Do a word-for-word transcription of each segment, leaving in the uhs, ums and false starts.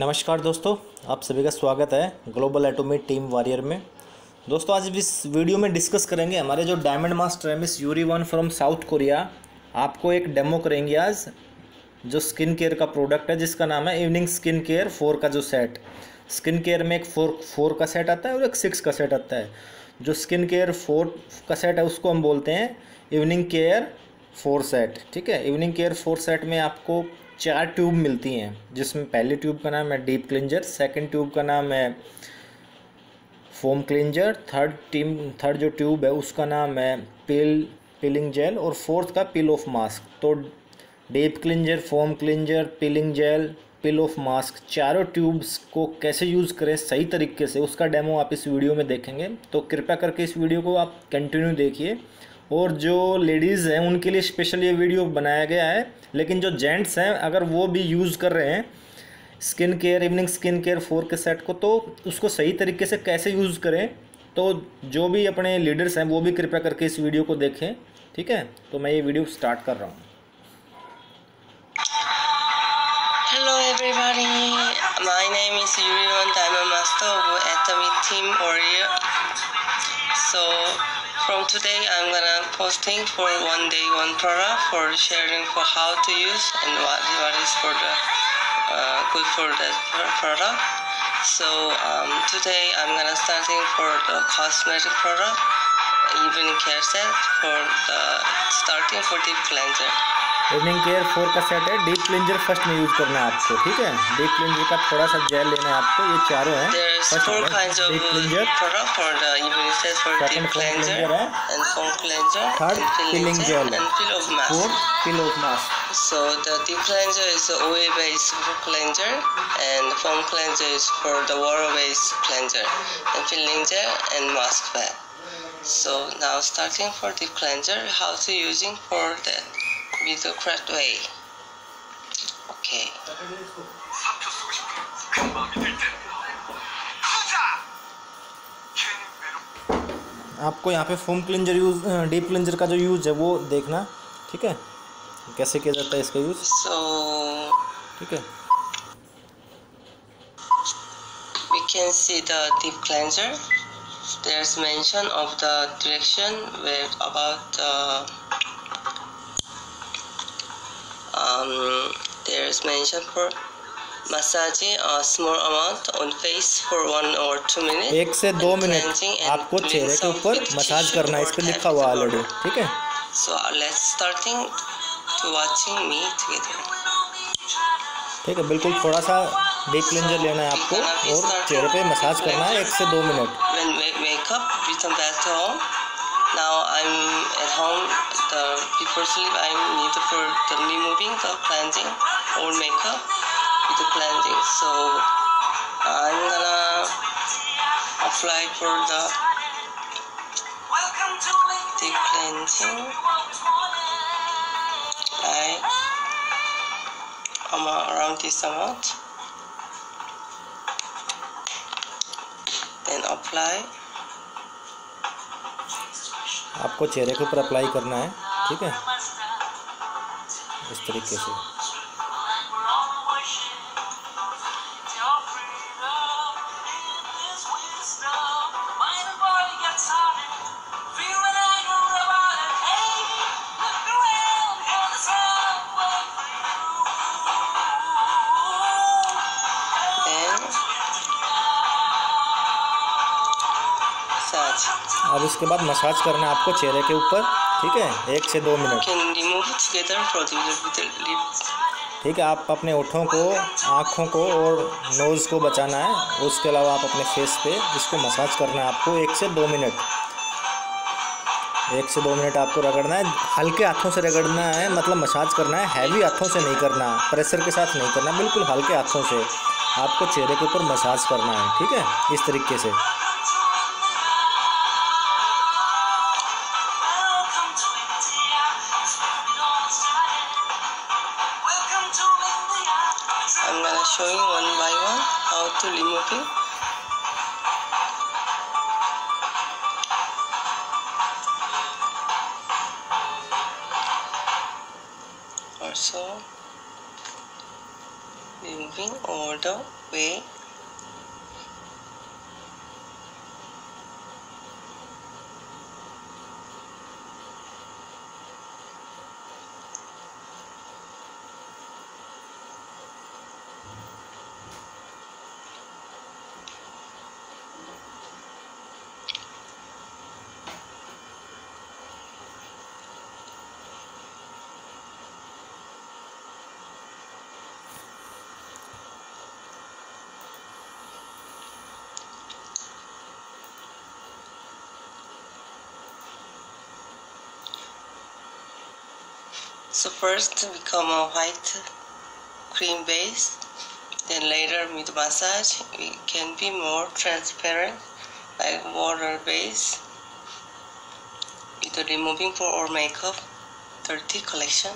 नमस्कार दोस्तों, आप सभी का स्वागत है ग्लोबल एटोमी टीम वॉरियर में। दोस्तों आज इस वीडियो में डिस्कस करेंगे हमारे जो डायमंड मास्टर है Miss Yuri Won from South Korea, आपको एक डेमो करेंगे आज जो स्किन केयर का प्रोडक्ट है जिसका नाम है इवनिंग स्किन केयर फोर का जो सेट। स्किन केयर में एक फोर फोर का सेट आता है और एक सिक्स का सेट आता है। जो स्किन केयर फोर का सेट है उसको हम बोलते हैं इवनिंग केयर फोर सेट, ठीक है। इवनिंग केयर फोर सेट में आपको चार ट्यूब मिलती हैं, जिसमें पहली ट्यूब का नाम है डीप क्लिंजर, सेकंड ट्यूब का नाम है foam cleanser, third team third जो ट्यूब है उसका नाम है पील पीलिंग जेल और फोर्थ का पील ऑफ मास्क। तो deep cleanser, foam cleanser, peeling gel, peel off mask, चारों ट्यूब्स को कैसे यूज़ करें सही तरीके से उसका डेमो आप इस वीडियो में देखेंगे। तो कृपया करके इस वीडियो को आप कंटिन्यू देखिए। और जो लेडीज़ हैं उनके लिए स्पेशल ये वीडियो बनाया गया है, लेकिन जो जेंट्स हैं अगर वो भी यूज़ कर रहे हैं skin care evening skin care four के सेट को तो उसको सही तरीके से कैसे यूज़ करें, तो जो भी अपने लीडर्स हैं वो भी कृपया करके इस वीडियो को देखें, ठीक है। तो मैं ये वीडियो स्टार्ट कर रहा हूँ। Hello everybody, my name is Yuri Won, I am master of Atomy team warrior. So from today I'm gonna posting for one day one product for sharing for how to use and what, what is for the uh, good for that product. So um, today I'm gonna starting for the cosmetic product evening care set for the starting for deep cleanser. Evening care four का set है, deep cleanser first में use करना है आपको, ठीक है। deep cleanser का थोड़ा सा जेल लेना है आपको, ये चारों हैं। four kinds of product for the evening set for deep cleanser and foam cleanser, third peeling gel and peel off mask, fourth peel off mask. So the deep cleanser is the oil based cleanser and foam cleanser is for the water based cleanser and peeling gel and mask pad. So now starting for deep cleanser, how to using for that with the correct way. Okay. आपको यहाँ पे foam cleanser use deep cleanser का जो use है वो देखना, ठीक है, कैसे किया जाता है इसका यूज। So ठीक है, we can see the deep cleanser. There's mention of the direction with about the Um, there is mention for massaging a small amount on face for one or two minutes. एक से दो minute आपको चेहरे के ऊपर massage करना है, इस पे लिखा हुआ ऑलरेडी, ठीक है। So let's starting to watching me together. ठीक है, बिल्कुल थोड़ा सा डीप क्लिंजर लेना है आपको और चेहरे पे मसाज करना है एक से दो minute. When wake up, return back to home. Now I'm at home. The before sleep I need for the removing the cleansing or makeup with the cleansing. So I'm gonna apply for the deep cleansing like around this amount, then apply. आपको चेहरे के ऊपर apply करना है, ठीक है, इस तरीके से। अब इसके बाद मसाज करना है आपको चेहरे के ऊपर, ठीक है, एक से दो मिनट। ठीक है, आप अपने होठों को, आँखों को और नोज़ को बचाना है, उसके अलावा आप अपने फेस पे इसको मसाज करना है आपको एक से दो मिनट। एक से दो मिनट आपको रगड़ना है, हल्के हाथों से रगड़ना है, मतलब मसाज करना है, हैवी हाथों से नहीं करना, प्रेशर के साथ नहीं करना, बिल्कुल हल्के हाथों से आपको चेहरे के ऊपर मसाज करना है, ठीक है, इस तरीके से। I'm gonna show you one by one how to remove it. Also removing all the way. So first become a white cream base, then later with massage it can be more transparent like water base with the removing for all makeup dirty collection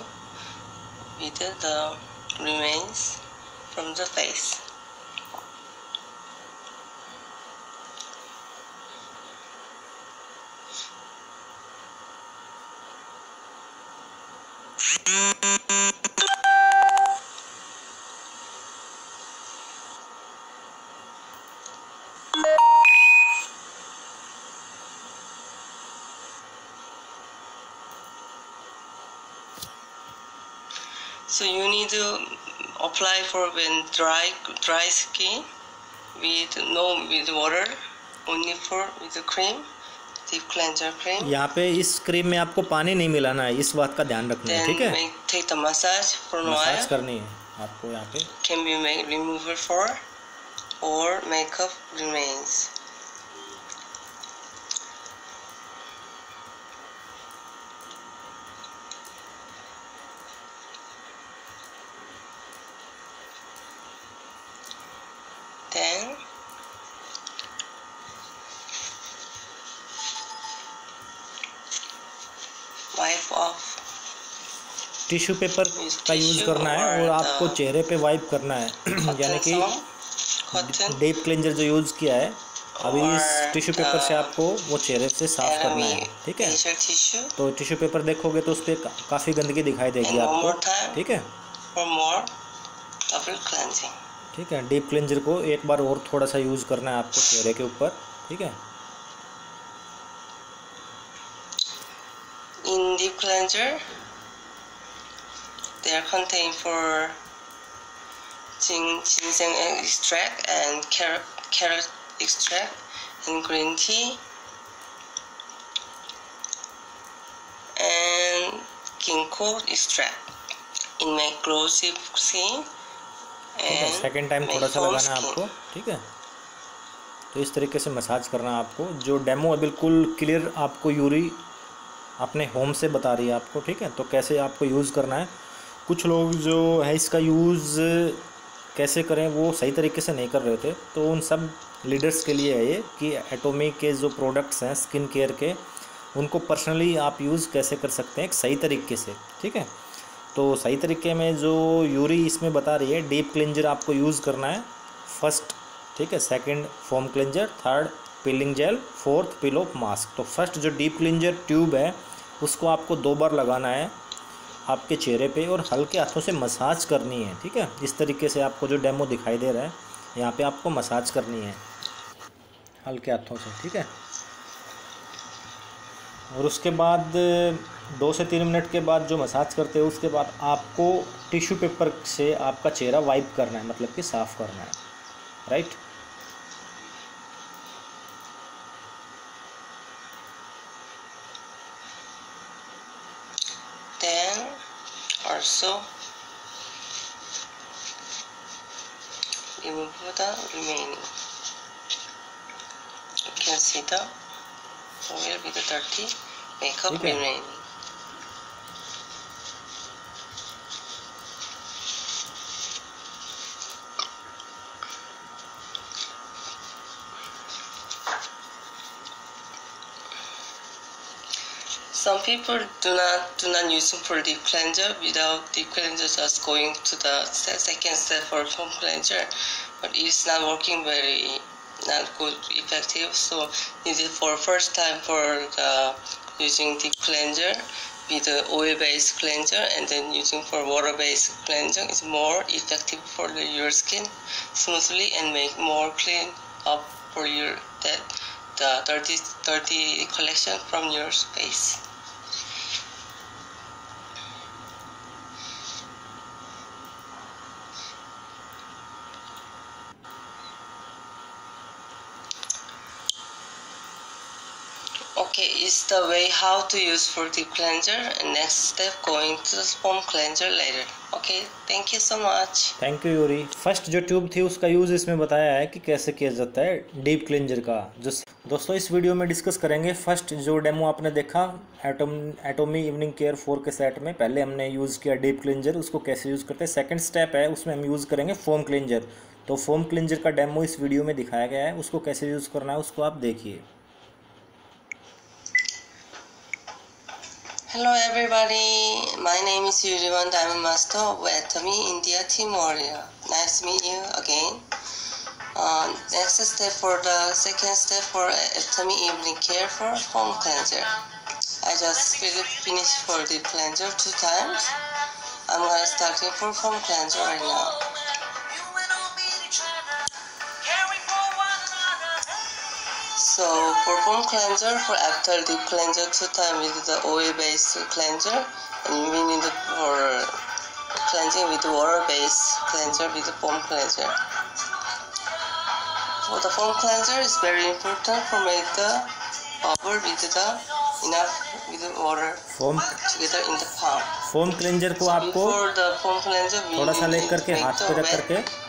with the remains from the face. So you need to apply for when dry dry skin with no with water, only for with the cream, deep cleanser cream. यहाँ पे इस cream में आपको पानी नहीं मिलाना है, इस बात का ध्यान रखना है, ठीक है? Then take the massage for massage करनी है आपको यहाँ पे. Can be make remover for or makeup remains. Then wipe off. Tissue paper का यूज़ करना है और आपको चेहरे पे वाइप करना है, यानी कि डीप क्लींजर जो यूज़ किया है अभी इस टिश्यू पेपर से आपको वो चेहरे से साफ करना है, ठीक है? तो टिश्यू पेपर देखोगे तो उस पर काफ़ी गंदगी दिखाई देगी आपको, ठीक है? ठीक है, डीप क्लींजर को एक बार और थोड़ा सा यूज़ करना है आपको चेहरे के ऊपर, ठीक है? In deep cleanser, they are contained for ginseng extract and carrot, carrot extract and green tea and ginkgo extract. It makes glossy skin. Second time थोड़ा सा लगाना है आपको, ठीक है? तो इस तरीके से मसाज करना है आपको. जो डेमो बिल्कुल क्लियर आपको यूरी अपने होम से बता रही है आपको, ठीक है? तो कैसे आपको यूज़ करना है. कुछ लोग जो है इसका यूज़ कैसे करें वो सही तरीके से नहीं कर रहे थे, तो उन सब लीडर्स के लिए है ये कि एटोमी के जो प्रोडक्ट्स हैं स्किन केयर के, उनको पर्सनली आप यूज़ कैसे कर सकते हैं सही तरीके से, ठीक है? तो सही तरीके में जो यूरी इसमें बता रही है, डीप क्लींजर आपको यूज़ करना है फर्स्ट, ठीक है? Second foam cleanser, third peeling gel, fourth peel off mask. तो फर्स्ट जो डीप क्लींजर ट्यूब है उसको आपको दो बार लगाना है आपके चेहरे पे और हल्के हाथों से मसाज करनी है, ठीक है? इस तरीके से आपको जो डेमो दिखाई दे रहा है यहाँ पर आपको मसाज करनी है हल्के हाथों से, ठीक है? और उसके बाद दो से तीन मिनट के बाद जो मसाज करते हो उसके बाद आपको टिश्यू पेपर से आपका चेहरा वाइप करना है, मतलब कि साफ़ करना है, right? Then also remove the remaining. You can see the oil with the dirty makeup remaining. Some people do not do not use for deep cleanser. Without deep cleanser, just going to the second step for foam cleanser, but it's not working very not good effective. So needed for first time for the using deep cleanser with the oil-based cleanser and then using for water-based cleansing is more effective for the, your skin smoothly and make more clean up for your that the dirty dirty collection from your face. Okay, it's the way how to use for deep cleanser, and next step going to foam cleanser later. Okay, thank you so much. Thank you Yuri. First जो tube थी उसका use इसमें बताया है कि कैसे किया जाता है डीप क्लेंजर का। जो दोस्तों इस वीडियो में डिस्कस करेंगे, फर्स्ट जो डेमो आपने देखा atom Atomy evening care four के सेट में, पहले हमने यूज़ किया डीप क्लेंजर, उसको कैसे यूज़ करते हैं। सेकेंड स्टेप है उसमें हम यूज़ करेंगे फोम क्लेंजर, तो फोम क्लेंजर का डेमो इस वीडियो में दिखाया गया है, उसको कैसे यूज़ करना है उसको आप देखिए। Hello everybody, my name is Yuri Won, Diamond Master of Atomy, India, Team Warrior. Nice to meet you again. Uh, next step for the second step for Atomy Evening Care for Foam Cleanser. I just finished for the cleanser two times. I'm gonna start it for Foam Cleanser right now. So for foam cleanser, for after the cleanser two times with the oil-based cleanser, and we need for cleansing with water-based cleanser with the foam cleanser. For the foam cleanser is very important for make the bubble with the enough with the water foam together in the palm. Foam cleanser को आपको थोड़ा सा लेकर के हाथ पे रख करके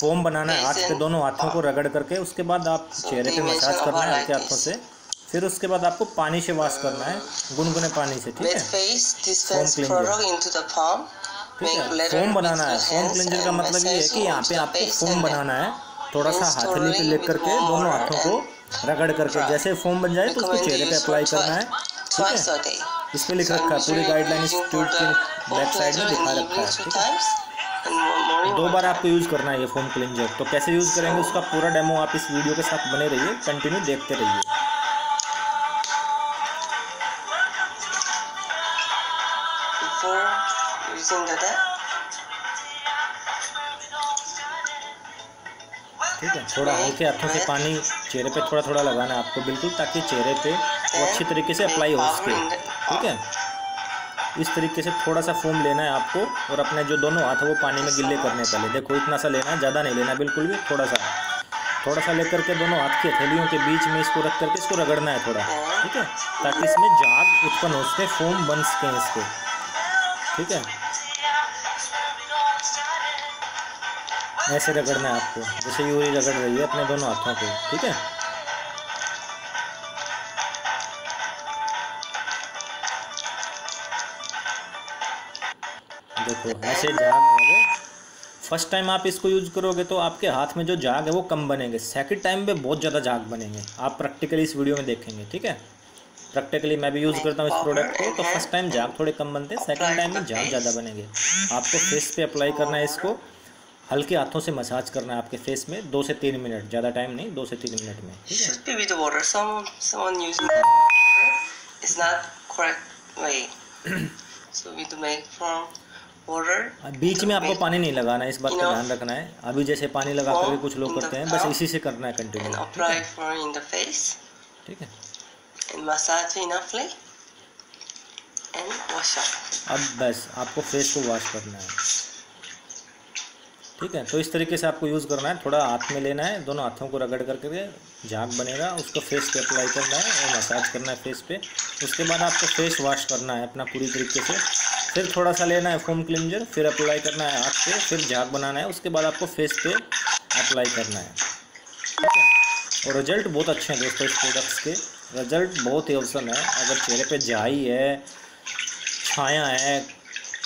फोम बनाना है, हाथ पे दोनों हाथों को रगड़ करके, उसके बाद आप चेहरे पे मसाज करना है हल्के हाथों से, फिर उसके बाद आपको पानी से वॉश करना है, गुनगुने पानी से, ठीक है। फोम क्लींजर फोम बनाना है, फोम क्लींजर का मतलब ये है कि यहाँ पे आपको फोम बनाना है, थोड़ा सा हाथली पे लेकर के दोनों हाथों को रगड़ करके, जैसे फोम बन जाए तो उसको चेहरे पे अप्लाई करना है, ठीक है। इस पर लिख रखा है, पूरी गाइडलाइन इस ट्यूब के बैक साइड में दिखा रखा है, ठीक है। दो बार आपको यूज़ करना है ये फोम क्लींजर, तो कैसे यूज़ करेंगे उसका पूरा डेमो आप इस वीडियो के साथ बने रहिए, कंटिन्यू देखते रहिए। ठीक है, थोड़ा हल्के हाथों से पानी चेहरे पे थोड़ा थोड़ा लगाना है आपको बिल्कुल, ताकि चेहरे पे वो अच्छी तरीके से अप्लाई हो सके, ठीक है। इस तरीके से थोड़ा सा फोम लेना है आपको, और अपने जो दोनों हाथ है वो पानी में गिल्ले करने पहले, देखो इतना सा लेना है, ज़्यादा नहीं लेना बिल्कुल भी, थोड़ा सा थोड़ा सा लेकर के दोनों हाथ की हथेलियों के बीच में इसको रख करके इसको रगड़ना है थोड़ा, ठीक है, ताकि इसमें जाग उत्पन्न हो सके, फोम बन सके इसको, ठीक है। ऐसे रगड़ना है आपको जैसे यूरी रगड़ रही है अपने दोनों हाथों को, ठीक है। देखो ऐसे झाग होंगे, फर्स्ट टाइम आप इसको यूज़ करोगे तो आपके हाथ में जो झाग है वो कम बनेंगे, सेकंड टाइम पे बहुत ज़्यादा झाग बनेंगे, आप प्रैक्टिकली इस वीडियो में देखेंगे, ठीक है। प्रैक्टिकली मैं भी यूज़ करता हूँ इस प्रोडक्ट को, तो फर्स्ट टाइम झाग थोड़े कम बनते हैं, सेकंड टाइम में झाग ज़्यादा बनेंगे। आपको फेस पे अप्लाई करना है इसको, हल्के हाथों से मसाज करना है आपके फेस में दो से तीन मिनट, ज़्यादा टाइम नहीं, दो से तीन मिनट में, ठीक है। बीच में आपको पानी नहीं लगाना है, इस बात का ध्यान रखना है। अभी जैसे पानी लगा करके कुछ लोग करते हैं, बस इसी से करना है कंटिन्यू, ठीक है। अब बस आपको फेस को वॉश करना है, ठीक है। तो इस तरीके से आपको यूज़ करना है, थोड़ा हाथ में लेना है, दोनों हाथों को रगड़ करके झाग बनेगा, उसको फेस पे अप्लाई करना है और मसाज करना है फेस पे। उसके बाद आपको फेस वॉश करना है अपना पूरी तरीके से, फिर थोड़ा सा लेना है फोम क्लींजर, फिर अप्लाई करना है हाथ पे, फिर झाग बनाना है, उसके बाद आपको फेस पे अप्लाई करना है, ठीक है। और रिजल्ट बहुत अच्छे हैं दोस्तों इस प्रोडक्ट्स के, रिजल्ट बहुत ही औसम है। अगर चेहरे पे झाई है, छाया है,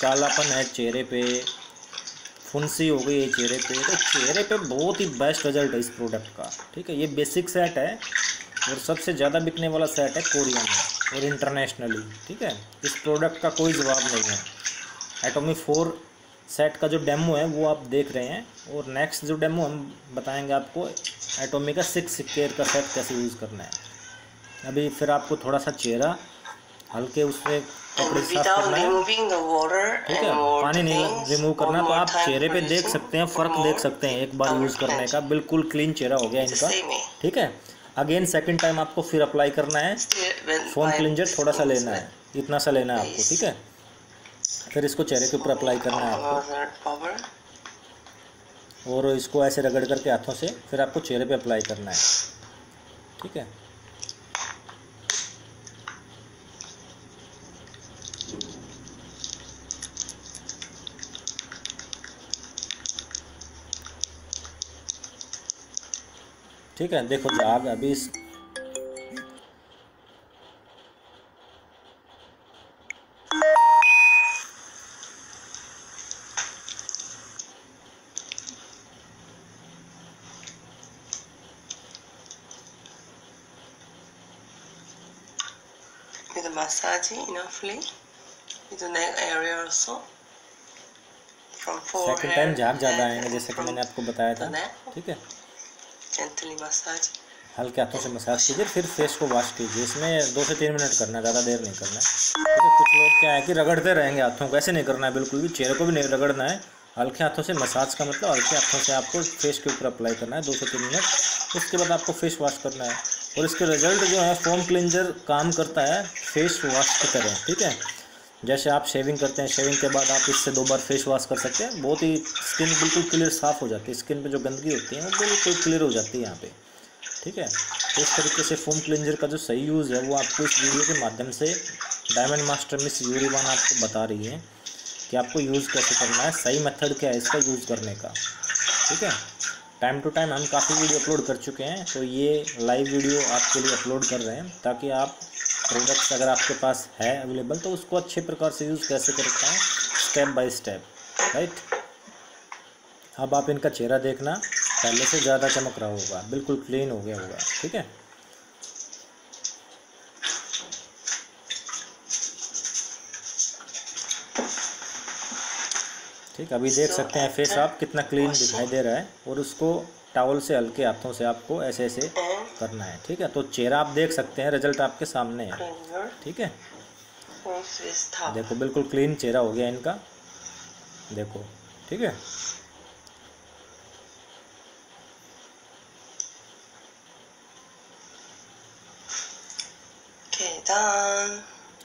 कालापन है चेहरे पे, फुंसी हो गई है चेहरे पे, तो चेहरे पे बहुत ही बेस्ट रिजल्ट है इस प्रोडक्ट का, ठीक है। ये बेसिक सेट है और सबसे ज़्यादा बिकने वाला सेट है कोरिया में और इंटरनेशनली, ठीक है। इस प्रोडक्ट का कोई जवाब नहीं है। एटोमी फोर सेट का जो डेमो है वो आप देख रहे हैं, और नेक्स्ट जो डेमो हम बताएंगे आपको एटोमी का सिक्स केयर का सेट कैसे यूज़ करना है। अभी फिर आपको थोड़ा सा चेहरा हल्के उससे कपड़े साफ करना है, ठीक है, पानी नहीं रिमूव करना। तो आप चेहरे पे देख सकते हैं, फ़र्क देख सकते हैं एक बार यूज़ करने का, बिल्कुल क्लीन चेहरा हो गया इनका, ठीक है। अगेन सेकंड टाइम आपको फिर अप्लाई करना है, फोम क्लींजर थोड़ा सा लेना है, इतना सा लेना है आपको, ठीक है। फिर इसको चेहरे के ऊपर अप्लाई करना है आपको, और इसको ऐसे रगड़ करके हाथों से फिर आपको चेहरे पे अप्लाई करना है, ठीक है। ठीक है, देखो दाग अभी इस with the massaging enoughly with the neck area also from forehead. Second time झाग ज़्यादा आएंगे जैसे कि मैंने आपको बताया था, ठीक है। हल्के हाथों से मसाज कीजिए, फिर फेस को वॉश कीजिए। इसमें दो से तीन मिनट करना है, ज़्यादा देर नहीं करना है, ठीक है। कुछ लोग क्या है कि रगड़ते रहेंगे हाथों को, ऐसे नहीं करना है बिल्कुल भी, चेहरे को भी नहीं रगड़ना है। हल्के हाथों से मसाज का मतलब हल्के हाथों से आपको फेस के ऊपर अप्लाई करना है दो से तीन मिनट, उसके बाद आपको फेस वॉश करना है। और इसके रिजल्ट जो है, फोम क्लींजर काम करता है फेस वॉश की तरह, ठीक है। जैसे आप शेविंग करते हैं, शेविंग के बाद आप इससे दो बार फेस वॉश कर सकते हैं, बहुत ही स्किन बिल्कुल क्लियर साफ़ हो जाती है, स्किन पे जो गंदगी होती है वो बिल्कुल क्लियर हो जाती है यहाँ पे, ठीक है। तो इस तरीके से फोम क्लींजर का जो सही यूज़ है वो आपको इस वीडियो के माध्यम से diamond master Miss Yuri Won आपको बता रही है कि आपको यूज़ कैसे करना है, सही मेथड क्या है इसका यूज़ करने का, ठीक है। टाइम टू टाइम हम काफ़ी वीडियो अपलोड कर चुके हैं, तो ये लाइव वीडियो आपके लिए अपलोड कर रहे हैं ताकि आप प्रोडक्ट्स अगर आपके पास है अवेलेबल तो उसको अच्छे प्रकार से यूज़ कैसे करता है स्टेप बाय स्टेप, राइट। अब आप इनका चेहरा देखना, पहले से ज़्यादा चमक रहा होगा, बिल्कुल क्लीन हो गया होगा, ठीक है। ठीक, अभी देख सकते हैं फेस आप कितना क्लीन दिखाई दे रहा है। और उसको टॉवल से हल्के हाथों से आपको ऐसे ऐसे करना है, ठीक है। तो चेहरा आप देख सकते हैं, रिजल्ट आपके सामने है, ठीक है। देखो बिल्कुल क्लीन चेहरा हो गया इनका, देखो, ठीक है।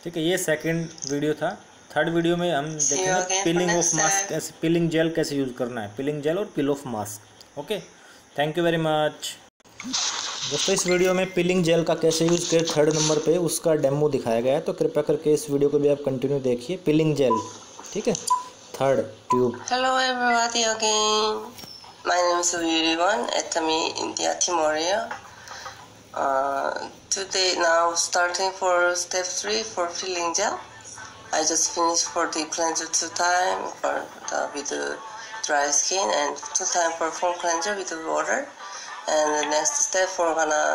ठीक है, ये सेकंड वीडियो था। थर्ड वीडियो में हम देखेंगे पीलिंग ऑफ मास्क कैसे, पीलिंग जेल कैसे यूज़ करना है, पीलिंग जेल और peel off mask. Okay, thank you very much. दोस्तों, इस वीडियो में पीलिंग जेल का कैसे यूज़ करें थर्ड नंबर पे उसका डेमो दिखाया गया है, तो कृपया करके इस वीडियो को भी आप कंटिन्यू देखिए। पीलिंग जेल, ठीक है, third tube. Hello everybody again, my name is Yuri Won, Atomy India team warrior. Today now starting for step three for peeling gel. I just finished for deep cleanser two time for the, with the dry skin and two time for foam cleanser with the water, and the next step we're gonna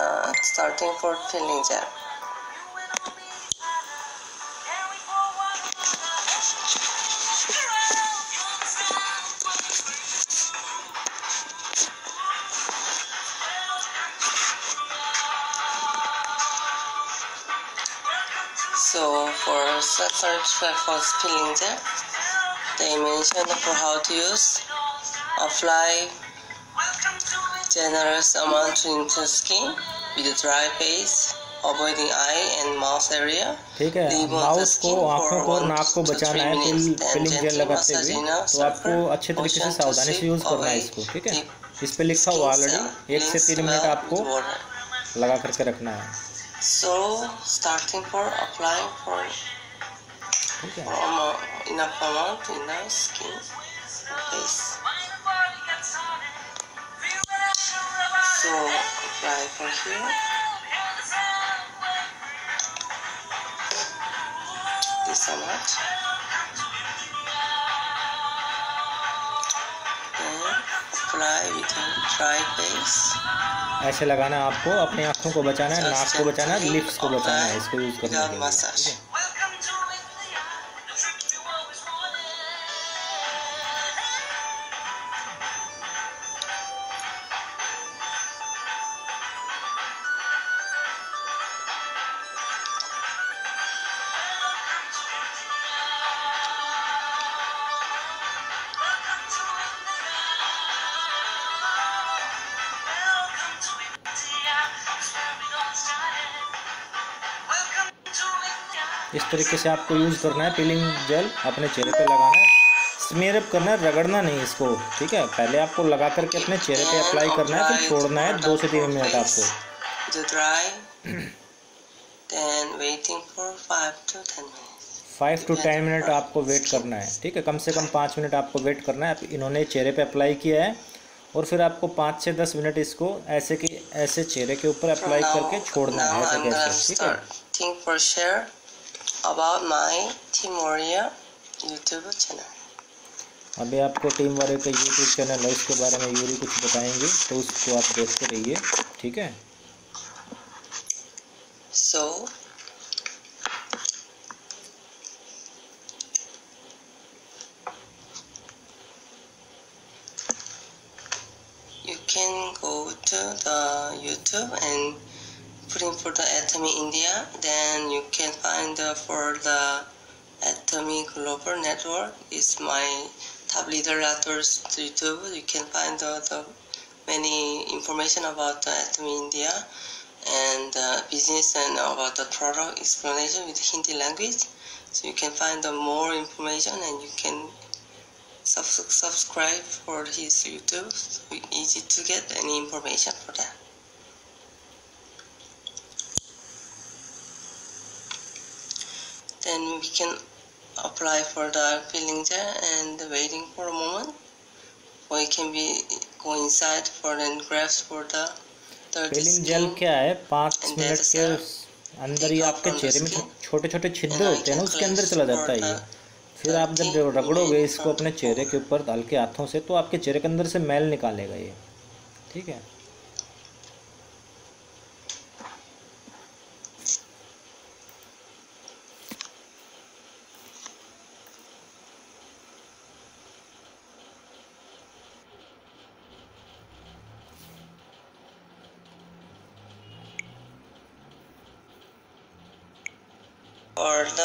starting for peeling gel. So for subscribe for peeling gel, they mentioned for how to use, apply generous amount to into skin with a dry face, avoiding eye and mouth area. ठीक है, mouth को, आँखों को और नाक को बचाना है पीलिंग जेल लगाते हुए, तो आपको अच्छे तरीके से सावधानी से यूज़ करना है इसको, ठीक है। इस पे लिखा हुआ ऑलरेडी, एक से तीन मिनट आपको लगा करके रखना है। So starting for applying for, okay. for amount, enough amount in the skin and face. So apply for here. This amount. And apply with a dry face. ऐसे लगाना है आपको, अपनी आँखों को बचाना है, नाक को बचाना है, लिप्स को बचाना है, इसको यूज़ करना है, ठीक है। इस तरीके से आपको यूज़ करना है। पीलिंग जेल अपने चेहरे पे लगाना है, स्मीयर अप करना है, रगड़ना नहीं इसको, ठीक है। पहले आपको लगा करके अपने चेहरे पे अप्लाई करना है, फिर छोड़ना है दो से तीन मिनट आपको। फाइव टू टेन मिनट आपको वेट करना है, ठीक है। कम से कम पाँच मिनट आपको वेट करना है। इन्होंने चेहरे पे अप्लाई किया है और फिर आपको पाँच से दस मिनट इसको ऐसे कि ऐसे चेहरे के ऊपर अप्लाई करके छोड़ना है, ऐसे कैसे, ठीक है। Think for share about my team warrior YouTube channel. अभी आपको टीम वॉरियर का यूट्यूब चैनल है, उसके बारे में यूरी कुछ बताएंगे, तो उसको आप देखते रहिए, ठीक है। सो can go to the YouTube and put in for the Atomy India, then you can find the, for the Atomy Global Network is my top leader authors YouTube. You can find the, the many information about the Atomy India and uh, business and about the product explanation with Hindi language, so you can find the more information and you can subscribe for his YouTube, so it's easy to get any information for that. Then we can apply for the peeling gel and waiting for a moment, or it can be go inside for then grabs for the dirty skin. Peeling gel क्या है? पाँच minute के अंदर ही आपके चेहरे में छोटे-छोटे छिद्र होते हैं ना, उसके अंदर चला जाता है ये। फिर आप जब रगड़ोगे इसको अपने चेहरे के ऊपर हल्के हाथों से, तो आपके चेहरे के अंदर से मैल निकालेगा ये, ठीक है। और the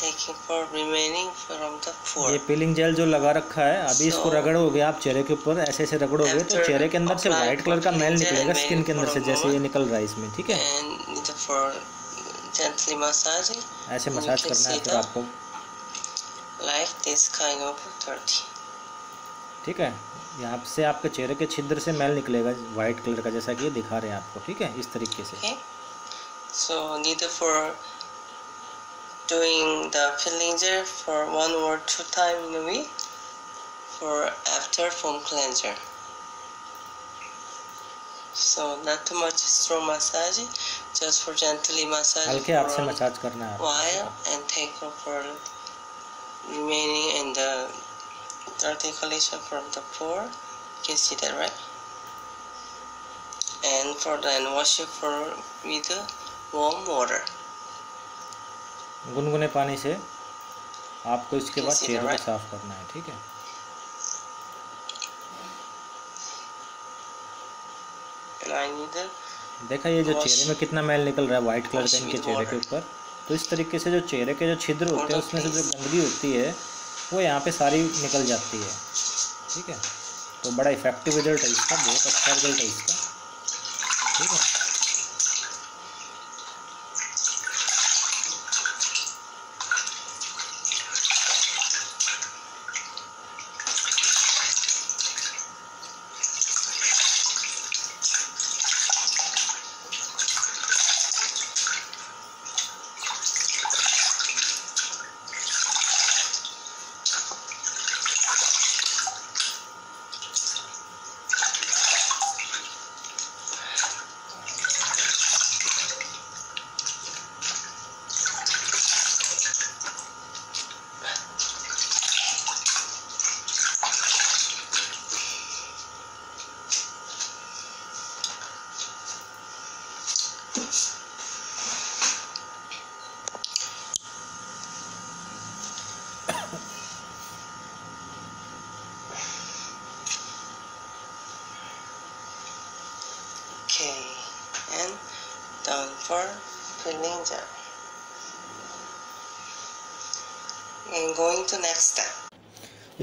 taking for remaining from the four. ये पीलिंग जेल जो लगा रखा है, अभी so, इसको रगड़ोगे आप चेहरे के ऊपर, ऐसे ऐसे रगड़ोगे तो चेहरे के अंदर से व्हाइट कलर का मैल निकलेगा स्किन के अंदर से, जैसे ये निकल रहा है इसमें, ठीक है। ऐसे मसाज करना है फिर आपको, ठीक है। यहाँ से आपके चेहरे के छिद्र से मैल निकलेगा व्हाइट कलर का, जैसा कि ये दिखा रहे हैं आपको, ठीक है, इस तरीके से। So need for doing the peeling gel for one or two times in a week for after foam cleanser. So not too much strong massage, just for gently massage हल्के हाथ से मसाज करना है while and take for remaining and the dirty collection from the pore. You can see that, right? And for then wash it for with warm water. गुनगुने पानी से आपको इसके बाद चेहरे को साफ करना है, ठीक है। देखा ये जो चेहरे में कितना मैल निकल रहा है व्हाइट कलर का इनके चेहरे के ऊपर, तो इस तरीके से जो चेहरे के जो छिद्र होते हैं उसमें से जो गंदगी होती है वो यहाँ पे सारी निकल जाती है, ठीक है। तो बड़ा इफेक्टिव रिजल्ट है इसका, बहुत अच्छा रिजल्ट है इसका, ठीक है। Okay, and done for peeling gel. And going to next step.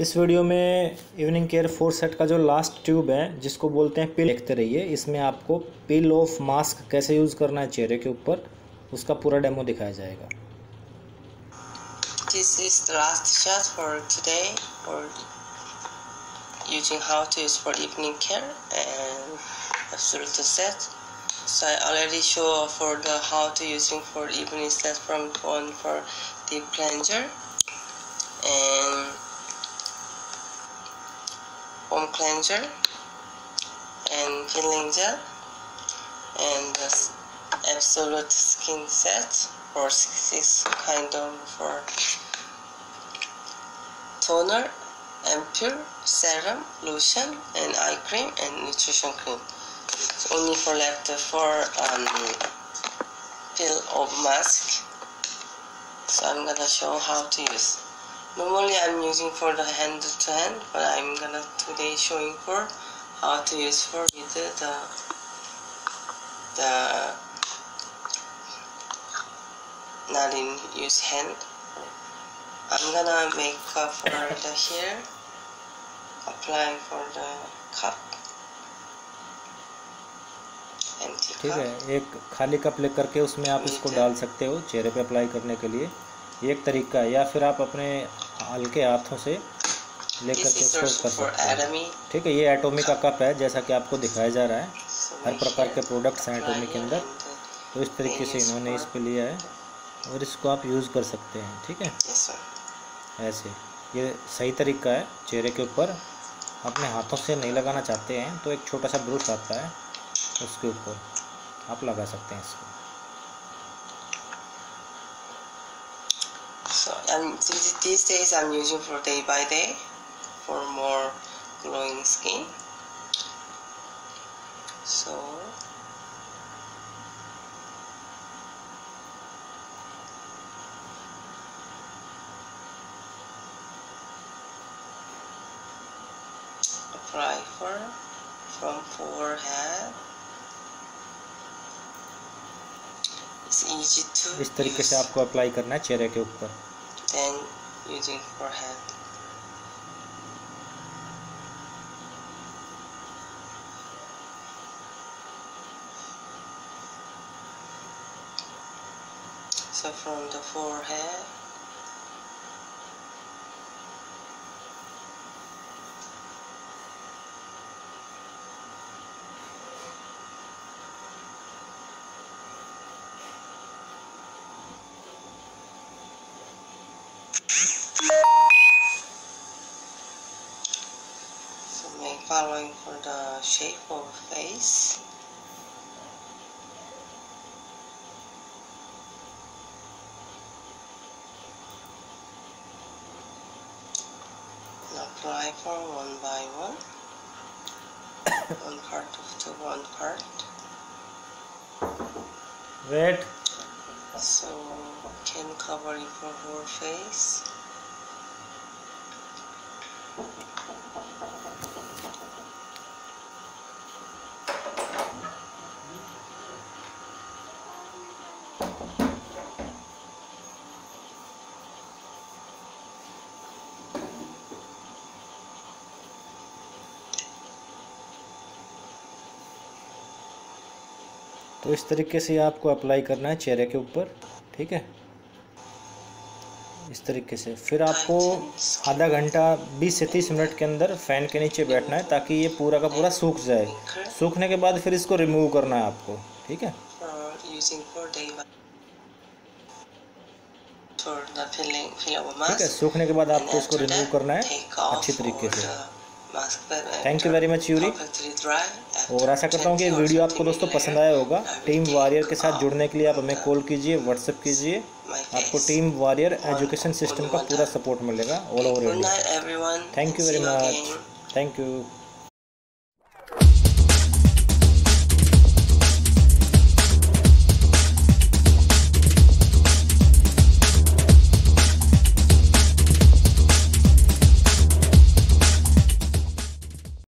इस वीडियो में इवनिंग केयर फोर सेट का जो लास्ट ट्यूब है जिसको बोलते हैं पील, देखते रहिए। इसमें आपको पील ऑफ मास्क कैसे यूज़ करना है चेहरे के ऊपर, उसका पूरा डेमो दिखाया जाएगा। this is the last shot for today for using how to use for evening care and absolute set. So I already show for the how to using for evening set from one for deep cleanser and foam cleanser and peeling gel and the absolute skin set for six kind of for toner, ampule, serum, lotion, and eye cream and nutrition cream. So only for left for um, peel off mask. So I'm gonna show how to use. Normally I'm using for the hand to hand, but I'm gonna today showing for how to use for with the the, the not in use hand. I'm gonna make cup for the hair, applying for the cup, empty cup. ठीक है, एक खाली cup लेकर के उसमें आप इसको डाल सकते हो चेहरे पे अप्लाई करने के लिए, एक तरीका है, या फिर आप अपने हल्के हाथों से लेकर के इसको कर सकते हो। ठीक है, ये एटॉमी का कप है जैसा कि आपको दिखाया जा रहा है, हर प्रकार के प्रोडक्ट्स हैं एटॉमी के अंदर, तो इस तरीके से इन्होंने इस पे लिया है और इसको आप यूज़ कर सकते हैं। ठीक है, ऐसे ये सही तरीका है। चेहरे के ऊपर अपने हाथों से नहीं लगाना चाहते हैं तो एक छोटा सा ब्रश आता है उसके ऊपर आप लगा सकते हैं इसको। So I'm, these days I'm using for day by day for more glowing skin. So apply for from forehead. It's easy to इस तरीके से आपको अप्लाई करना है चेहरे के ऊपर। Then using forehead. So from the forehead. Following for the shape of face. And apply for one by one. One part to one part. Red. So can cover it for whole face. तो इस तरीके से आपको apply करना है चेहरे के ऊपर। ठीक है, इस तरीके से फिर आपको आधा घंटा बीस से तीस मिनट के अंदर फ़ैन के नीचे बैठना है ताकि ये पूरा का पूरा सूख जाए। सूखने के बाद फिर इसको रिमूव करना है आपको। ठीक है, ठीक है, सूखने के बाद आपको इसको रिमूव करना है अच्छी तरीके से। Thank you very much Yuri. और आशा करता हूँ कि वीडियो आपको दोस्तों पसंद आया होगा। टीम वॉरियर के साथ जुड़ने के लिए आप हमें कॉल कीजिए, व्हाट्सएप कीजिए, आपको टीम वॉरियर एजुकेशन सिस्टम का पूरा सपोर्ट मिलेगा all over India. Thank you very much, thank you.